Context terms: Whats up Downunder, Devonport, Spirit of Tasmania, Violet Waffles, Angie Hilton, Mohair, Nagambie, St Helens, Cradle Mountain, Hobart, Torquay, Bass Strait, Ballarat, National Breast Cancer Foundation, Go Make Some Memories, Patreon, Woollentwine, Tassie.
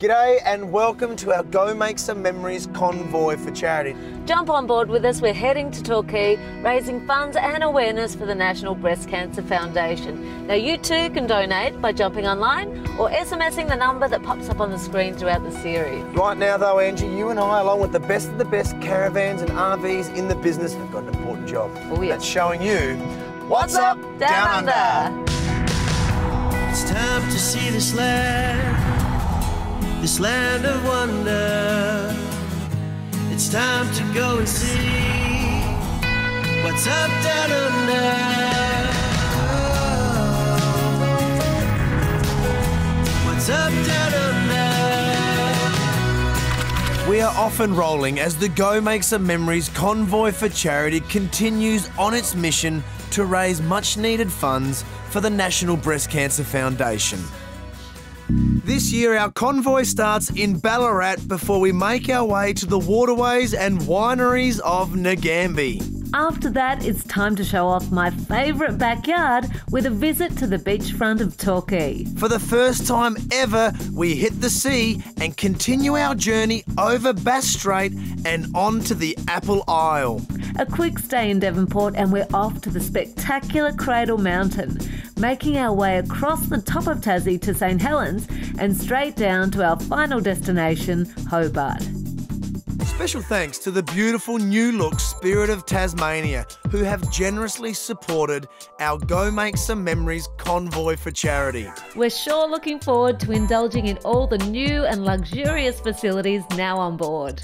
G'day and welcome to our Go Make Some Memories convoy for charity. Jump on board with us, we're heading to Torquay, raising funds and awareness for the National Breast Cancer Foundation. Now you too can donate by jumping online or SMSing the number that pops up on the screen throughout the series. Right now though, Angie, you and I, along with the best of the best caravans and RVs in the business, have got an important job. Oh, yeah. That's showing you What's Up Down Under. It's time to see this land. This land of wonder. It's time to go and see what's up down under. Oh, what's up down under. We are off and rolling as the Go Make Some Memories convoy for charity continues on its mission to raise much needed funds for the National Breast Cancer Foundation. This year, our convoy starts in Ballarat before we make our way to the waterways and wineries of Nagambie. After that, it's time to show off my favourite backyard with a visit to the beachfront of Torquay. For the first time ever, we hit the sea and continue our journey over Bass Strait and onto the Apple Isle. A quick stay in Devonport and we're off to the spectacular Cradle Mountain, making our way across the top of Tassie to St Helens and straight down to our final destination, Hobart. Special thanks to the beautiful new look Spirit of Tasmania, who have generously supported our Go Make Some Memories convoy for charity. We're sure looking forward to indulging in all the new and luxurious facilities now on board.